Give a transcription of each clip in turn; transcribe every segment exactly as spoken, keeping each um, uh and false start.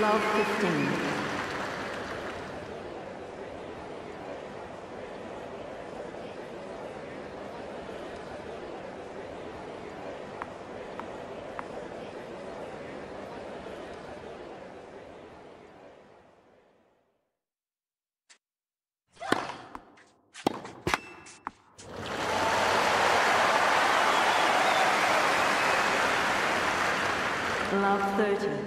Love fifteen. Love thirty.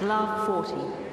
Love forty.